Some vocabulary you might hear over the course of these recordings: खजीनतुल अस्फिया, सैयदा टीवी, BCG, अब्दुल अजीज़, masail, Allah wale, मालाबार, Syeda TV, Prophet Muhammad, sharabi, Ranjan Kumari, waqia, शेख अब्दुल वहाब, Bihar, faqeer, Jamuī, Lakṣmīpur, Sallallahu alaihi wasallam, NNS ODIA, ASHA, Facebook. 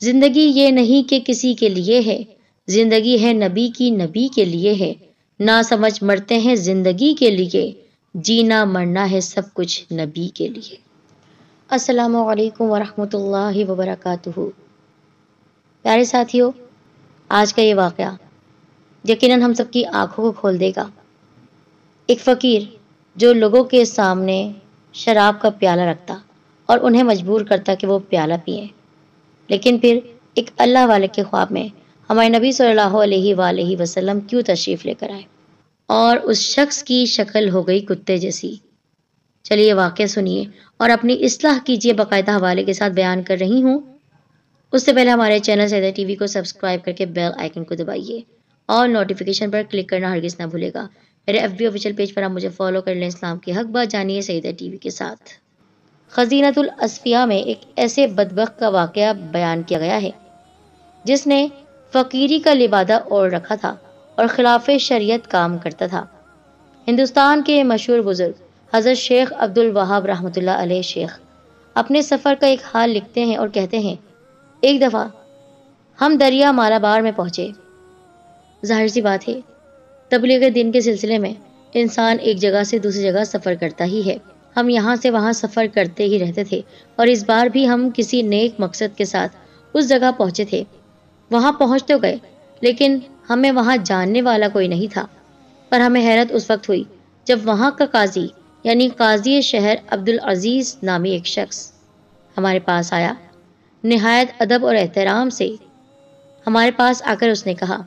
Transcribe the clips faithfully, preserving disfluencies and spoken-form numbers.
जिंदगी ये नहीं कि किसी के लिए है, जिंदगी है नबी की, नबी के लिए है। ना समझ मरते हैं जिंदगी के लिए, जीना मरना है सब कुछ नबी के लिए। अस्सलामु अलैकुम वरहमतुल्लाहि वबरकातुहू। प्यारे साथियों, आज का ये वाकया यकीनन हम सबकी आंखों को खोल देगा। एक फ़कीर जो लोगों के सामने शराब का प्याला रखता और उन्हें मजबूर करता कि वो प्याला पिए, लेकिन फिर एक अल्लाह वाले के ख्वाब में हमारे नबी सल्लल्लाहु अलैहि वसल्लम क्यों तशरीफ़ लेकर आए और उस शख्स की शक्ल हो गई कुत्ते जैसी। चलिए वाक़या सुनिए और अपनी इस्लाह कीजिए। बाकायदा हवाले के साथ बयान कर रही हूँ। उससे पहले हमारे चैनल सैयदा टीवी को सब्सक्राइब करके बेल आइकन को दबाइए और नोटिफिकेशन पर क्लिक करना हरगिज़ ना भूलेगा। मेरे एफ बी ऑफिशियल पेज पर आप मुझे फॉलो कर लें। इस्लाम के हक बात जानिए सईदा टीवी के साथ। खजीनतुल अस्फिया में एक ऐसे बदबख्त का वाकया बयान किया गया है जिसने फ़कीरी का लिबादा ओढ़ रखा था और खिलाफ़े शरीयत काम करता था। हिंदुस्तान के मशहूर बुजुर्ग हज़रत शेख अब्दुल वहाब रहमतुल्लाह अलैह शेख अपने सफ़र का एक हाल लिखते हैं और कहते हैं, एक दफ़ा हम दरिया मालाबार में पहुँचे। जाहिर सी बात है, तबलीग दिन के सिलसिले में इंसान एक जगह से दूसरी जगह सफ़र करता ही है। हम यहाँ से वहाँ सफ़र करते ही रहते थे और इस बार भी हम किसी नेक मकसद के साथ उस जगह पहुँचे थे। वहाँ पहुँच तो गए, लेकिन हमें वहाँ जानने वाला कोई नहीं था। पर हमें हैरत उस वक्त हुई जब वहाँ का काजी यानी काजी शहर अब्दुल अजीज़ नामी एक शख्स हमारे पास आया। नहायत अदब और एहतराम से हमारे पास आकर उसने कहा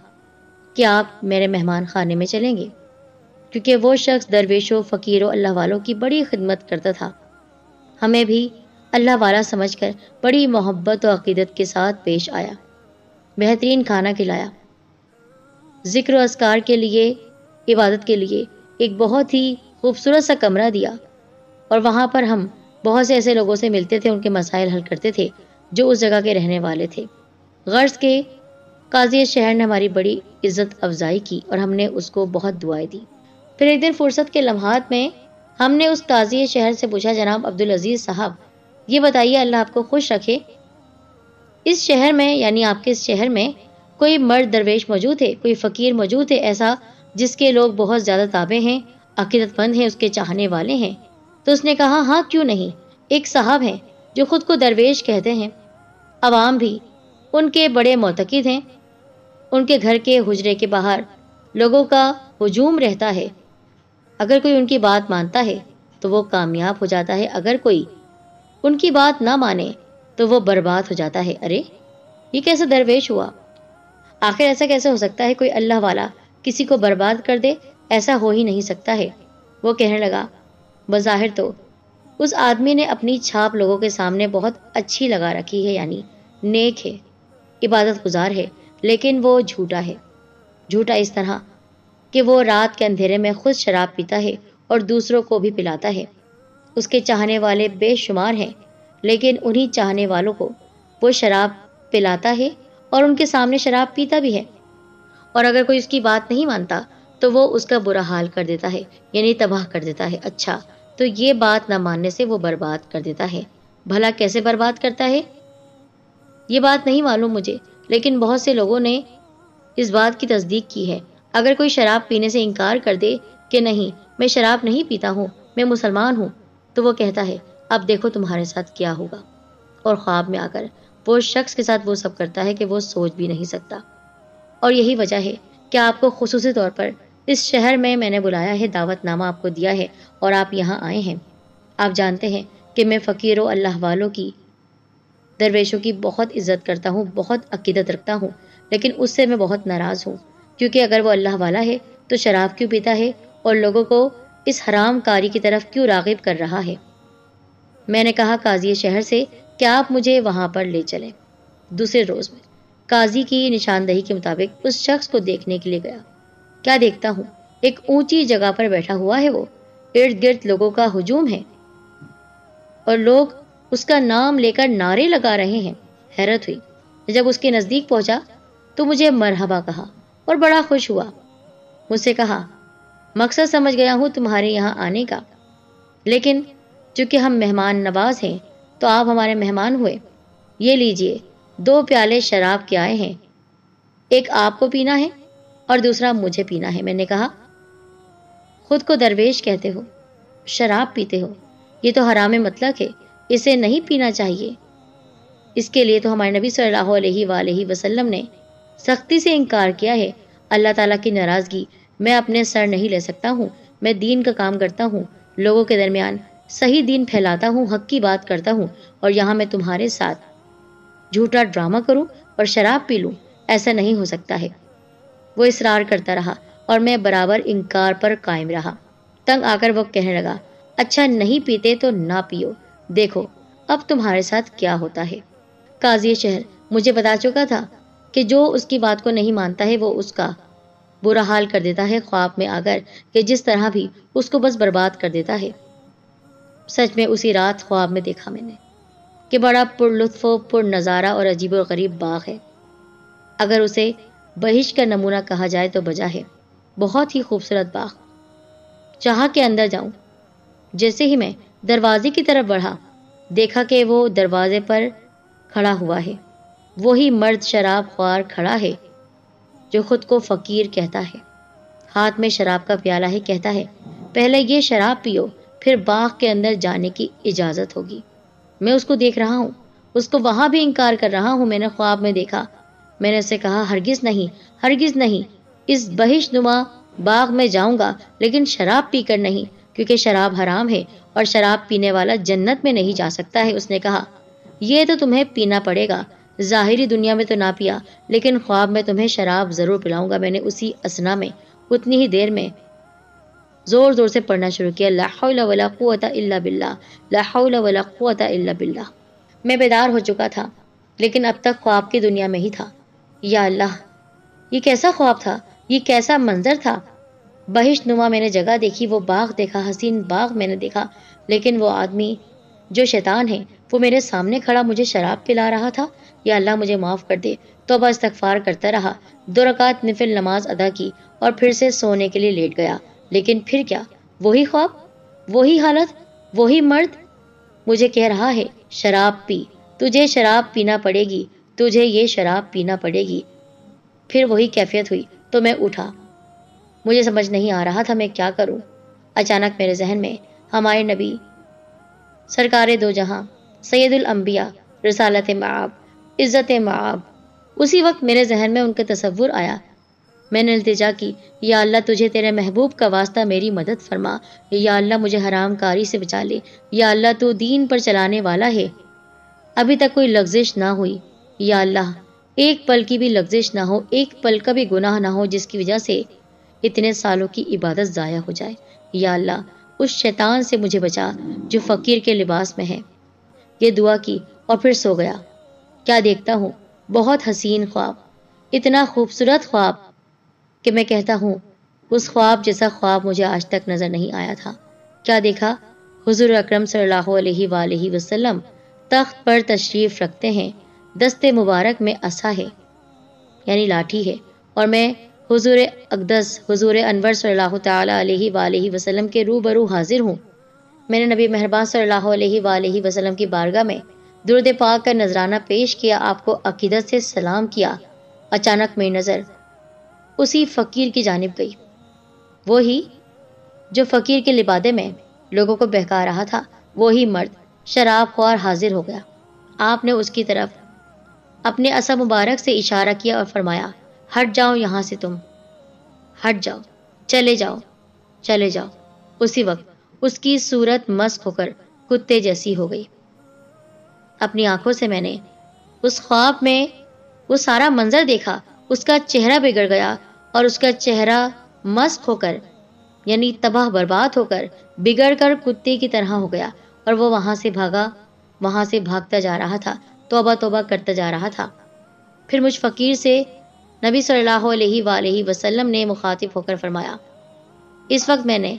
कि आप मेरे मेहमान खाने में चलेंगे, क्योंकि वो शख्स दरवेशों, फ़कीरों, अल्लाह वालों की बड़ी खिदमत करता था। हमें भी अल्लाह वाला समझकर बड़ी मोहब्बत और अक़ीदत के साथ पेश आया। बेहतरीन खाना खिलाया, ज़िक्र अस्कार के लिए, इबादत के लिए एक बहुत ही खूबसूरत सा कमरा दिया और वहाँ पर हम बहुत से ऐसे लोगों से मिलते थे, उनके मसाइल हल करते थे जो उस जगह के रहने वाले थे। गर्ज़ के काजी शहर ने हमारी बड़ी इज़्ज़त अफजाई की और हमने उसको बहुत दुआएं दी। फिर एक दिन फुर्सत के लम्हात में हमने उस काजी शहर से पूछा, जनाब अब्दुल अजीज़ साहब ये बताइए, अल्लाह आपको खुश रखे, इस शहर में यानी आपके इस शहर में कोई मर्द दरवेश मौजूद है, कोई फ़कीर मौजूद है ऐसा जिसके लोग बहुत ज़्यादा ताबे हैं, अक़ीदतमंद हैं, उसके चाहने वाले हैं? तो उसने कहा, हाँ क्यों नहीं, एक साहब हैं जो ख़ुद को दरवेश कहते हैं, आवाम भी उनके बड़े मोतकिद हैं। उनके घर के हुजरे के बाहर लोगों का हुजूम रहता है। अगर कोई उनकी बात मानता है तो वो कामयाब हो जाता है, अगर कोई उनकी बात ना माने तो वो बर्बाद हो जाता है। अरे ये कैसा दरवेश हुआ, आखिर ऐसा कैसे हो सकता है, कोई अल्लाह वाला किसी को बर्बाद कर दे, ऐसा हो ही नहीं सकता है। वो कहने लगा, बज़ाहिर तो उस आदमी ने अपनी छाप लोगों के सामने बहुत अच्छी लगा रखी है, यानी नेक है, इबादत गुजार है, लेकिन वो झूठा है। झूठा इस तरह कि वो रात के अंधेरे में खुद शराब पीता है और दूसरों को भी पिलाता है। उसके चाहने वाले बेशुमार हैं, लेकिन उन्हीं चाहने वालों को वो शराब पिलाता है और उनके सामने शराब पीता भी है। और अगर कोई उसकी बात नहीं मानता तो वो उसका बुरा हाल कर देता है, यानी तबाह कर देता है। अच्छा, तो ये बात ना मानने से वो बर्बाद कर देता है। भला कैसे बर्बाद करता है, ये बात नहीं मालूम मुझे, लेकिन बहुत से लोगों ने इस बात की तस्दीक की है। अगर कोई शराब पीने से इनकार कर दे कि नहीं मैं शराब नहीं पीता हूँ, मैं मुसलमान हूँ, तो वो कहता है अब देखो तुम्हारे साथ क्या होगा। और ख्वाब में आकर वो शख्स के साथ वो सब करता है कि वो सोच भी नहीं सकता। और यही वजह है कि आपको खुसूसी तौर पर इस शहर में मैंने बुलाया है, दावतनामा आपको दिया है और आप यहाँ आए हैं। आप जानते हैं कि मैं फ़कीरों, अल्लाह वालों की, दरवेशों की बहुत इज़्ज़त करता हूँ, बहुत अक़ीदत रखता हूँ, लेकिन उससे मैं बहुत नाराज़ हूँ, क्योंकि अगर वो अल्लाह वाला है तो शराब क्यों पीता है और लोगों को इस हराम कारी की तरफ क्यों राग़िब कर रहा है। मैंने कहा काजी शहर से क्या आप मुझे वहाँ पर ले चलें। दूसरे रोज़ में काजी की निशानदही के मुताबिक उस शख्स को देखने के लिए गया। क्या देखता हूँ, एक ऊँची जगह पर बैठा हुआ है, वो इर्द गिर्द लोगों का हुजूम है और लोग उसका नाम लेकर नारे लगा रहे हैं। हैरत हुई जब उसके नज़दीक पहुंचा तो मुझे मरहबा कहा और बड़ा खुश हुआ। मुझसे कहा, मकसद समझ गया हूँ तुम्हारे यहाँ आने का, लेकिन चूँकि हम मेहमान नवाज हैं तो आप हमारे मेहमान हुए। ये लीजिए, दो प्याले शराब के आए हैं, एक आपको पीना है और दूसरा मुझे पीना है। मैंने कहा, खुद को दरवेश कहते हो, शराब पीते हो, ये तो हराम मतलब है, इसे नहीं पीना चाहिए। इसके लिए तो हमारे नबी सल्लल्लाहु अलैहि वसल्लम ने सख्ती से इनकार किया है। अल्लाह ताला की नाराज़गी मैं अपने सर नहीं ले सकता हूँ। मैं दीन का काम करता हूँ, लोगों के दरमियान सही दीन फैलाता हूँ, हक की बात करता हूँ, और यहाँ मैं तुम्हारे साथ झूठा ड्रामा करूँ और शराब पी लूँ, ऐसा नहीं हो सकता है। वो इसरार करता रहा और मैं बराबर इनकार पर कायम रहा। तंग आकर वो कहने लगा, अच्छा नहीं पीते तो ना पियो, देखो अब तुम्हारे साथ क्या होता है। काजी शहर मुझे बता चुका था कि जो उसकी बात को नहीं मानता है वो उसका बुरा हाल कर देता है, ख्वाब में आकर कि जिस तरह भी उसको बस बर्बाद कर देता है। सच में उसी रात ख्वाब में देखा मैंने कि बड़ा पुरलुत्फ पुर नज़ारा और अजीब और गरीब बाग है। अगर उसे बहिश का नमूना कहा जाए तो बजा है। बहुत ही खूबसूरत बाग। चाहा के अंदर जाऊं, जैसे ही मैं दरवाजे की तरफ बढ़ा देखा कि वो दरवाजे पर खड़ा हुआ है। वही मर्द शराब ख्वार खड़ा है जो खुद को फ़कीर कहता है। हाथ में शराब का प्याला है, कहता है पहले ये शराब पियो फिर बाग के अंदर जाने की इजाज़त होगी। मैं उसको देख रहा हूँ, उसको वहाँ भी इनकार कर रहा हूँ। मैंने ख्वाब में देखा, मैंने उसे कहा हरगिज़ नहीं, हरगिज़ नहीं, इस बहिश नुमा बाग में जाऊँगा लेकिन शराब पीकर नहीं, क्योंकि शराब हराम है और शराब पीने वाला जन्नत में नहीं जा सकता है। उसने कहा यह तो तुम्हें पीना पड़ेगा, ज़ाहिरी दुनिया में तो ना पिया लेकिन ख्वाब में तुम्हें शराब ज़रूर पिलाऊंगा। मैंने उसी असना में उतनी ही देर में ज़ोर ज़ोर से पढ़ना शुरू किया, ला हौला वला कुव्वता इल्ला बिल्लाह, ला हौला वला कुव्वता इल्ला बिल्लाह। मैं बेदार हो चुका था लेकिन अब तक ख्वाब की दुनिया में ही था। या अल्लाह, ये कैसा ख्वाब था, ये कैसा मंजर था। बहिश नुमा मैंने जगह देखी, वो बाग देखा, हसीन बाग मैंने देखा, लेकिन वो आदमी जो शैतान है वो मेरे सामने खड़ा मुझे शराब पिला रहा था। या अल्लाह मुझे माफ़ कर दे। तौबा इस्तगफार करता रहा, दो रकात नफिल नमाज अदा की और फिर से सोने के लिए लेट गया। लेकिन फिर क्या, वही ख्वाब, वही हालत, वही मर्द मुझे कह रहा है शराब पी, तुझे शराब पीना पड़ेगी, तुझे ये शराब पीना पड़ेगी। फिर वही कैफियत हुई तो मैं उठा। मुझे समझ नहीं आ रहा था मैं क्या करूं। अचानक मेरे जहन में हमारे नबी सरकारे दो जहां सैयदुल अंबिया रसालत माब इज़्ज़त माब, उसी वक्त मेरे जहन में उनका तसव्वुर आया। मैंने इल्तिजा की, या अल्लाह तुझे तेरे महबूब का वास्ता मेरी मदद फरमा, या अल्लाह मुझे हराम कारी से बचा ले, या अल्लाह तू दीन पर चलाने वाला है। अभी तक कोई लग्जिश ना हुई, या अल्लाह एक पल की भी लग्जिश ना हो, एक पल का भी गुनाह ना हो जिसकी वजह से इतने सालों की इबादत ज़ाया हो जाए। या अल्लाह उस शैतान से मुझे बचा जो फ़कीर के लिबास में है। ये दुआ की और फिर सो गया। क्या देखता हूँ, बहुत हसीन ख्वाब, इतना खूबसूरत ख्वाब कि मैं कहता हूँ उस ख्वाब जैसा ख्वाब मुझे आज तक नज़र नहीं आया था। क्या देखा, हुजूर अकरम सल्लल्लाहु अलैहि वसल्लम तख्त पर तशरीफ़ रखते हैं, दस्ते मुबारक में असा है यानी लाठी है, और मैं हुजूर अकदस हुजूर अनवर सल्लल्लाहु ताला अलैहि वसल्लम के रूबरू हाजिर हूँ। मैंने नबी मेहरबान सल्लल्लाहु अलैहि वसल्लम की बारगाह में दुरूद पाक का नजराना पेश किया, आपको अकीदत से सलाम किया। अचानक मेरी नज़र उसी फ़कीर की जानिब गई, वही जो फ़कीर के लिबादे में लोगों को बहका रहा था, वही मर्द शराब ख्वार हाजिर हो गया। आपने उसकी तरफ अपने असा मुबारक से इशारा किया और फरमाया, हट जाओ यहाँ से, तुम हट जाओ, चले जाओ, चले जाओ। उसी वक्त उसकी सूरत मस्क होकर कुत्ते जैसी हो गई। अपनी आंखों से मैंने उस ख्वाब में वो सारा मंजर देखा। उसका चेहरा बिगड़ गया और उसका चेहरा मस्क होकर यानी तबाह बर्बाद होकर बिगड़ कर कुत्ते की तरह हो गया, और वो वहाँ से भागा, वहाँ से भागता जा रहा था, तौबा तौबा करता जा रहा था। फिर मुझ फ़कीर से नबी सल्लल्लाहु अलैहि वसल्लम ने मुखातिब होकर फरमाया, इस वक्त मैंने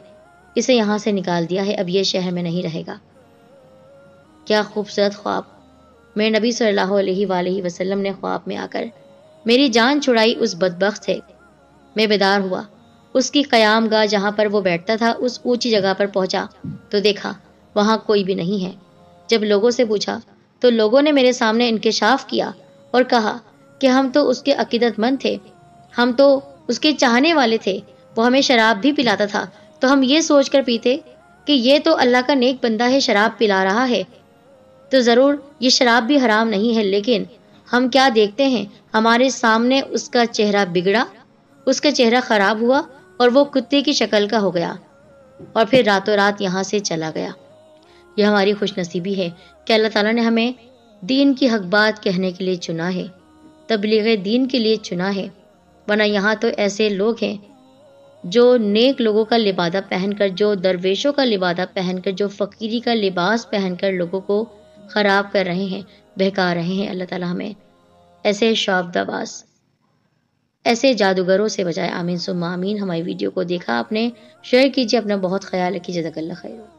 इसे यहाँ से निकाल दिया है, अब यह शहर में नहीं रहेगा। क्या खूबसूरत ख्वाब। मेरे नबी सल्लल्लाहु अलैहि वसल्लम ने ख्वाब में आकर मेरी जान छुड़ाई उस बदबख्त से। मैं बेदार हुआ, उसकी क़याम गाह जहाँ पर वो बैठता था उस ऊंची जगह पर पहुंचा तो देखा वहाँ कोई भी नहीं है। जब लोगों से पूछा तो लोगों ने मेरे सामने इंकिशाफ किया और कहा कि हम तो उसके अकीदतमंद थे, हम तो उसके चाहने वाले थे, वो हमें शराब भी पिलाता था तो हम ये सोच कर पीते कि ये तो अल्लाह का नेक बंदा है, शराब पिला रहा है तो ज़रूर ये शराब भी हराम नहीं है। लेकिन हम क्या देखते हैं, हमारे सामने उसका चेहरा बिगड़ा, उसका चेहरा ख़राब हुआ और वो कुत्ते की शक्ल का हो गया और फिर रातों रात यहाँ से चला गया। यह हमारी खुशनसीबी है कि अल्लाह ताला ने हमें दीन की हक बात कहने के लिए चुना है, तबलीग दीन के लिए चुना है, वरना यहाँ तो ऐसे लोग हैं जो नेक लोगों का लिबादा पहनकर, जो दरवेशों का लिबादा पहनकर, जो फ़कीरी का लिबास पहनकर लोगों को ख़राब कर रहे हैं, बहका रहे हैं। अल्लाह ताला हमें ऐसे शौबदाबाज, ऐसे जादूगरों से बचाए। आमीन सुम्मा आमीन। हमारी वीडियो को देखा आपने, शेयर कीजिए, अपना बहुत ख्याल रखिए। जज़ाकल्लाह खैर।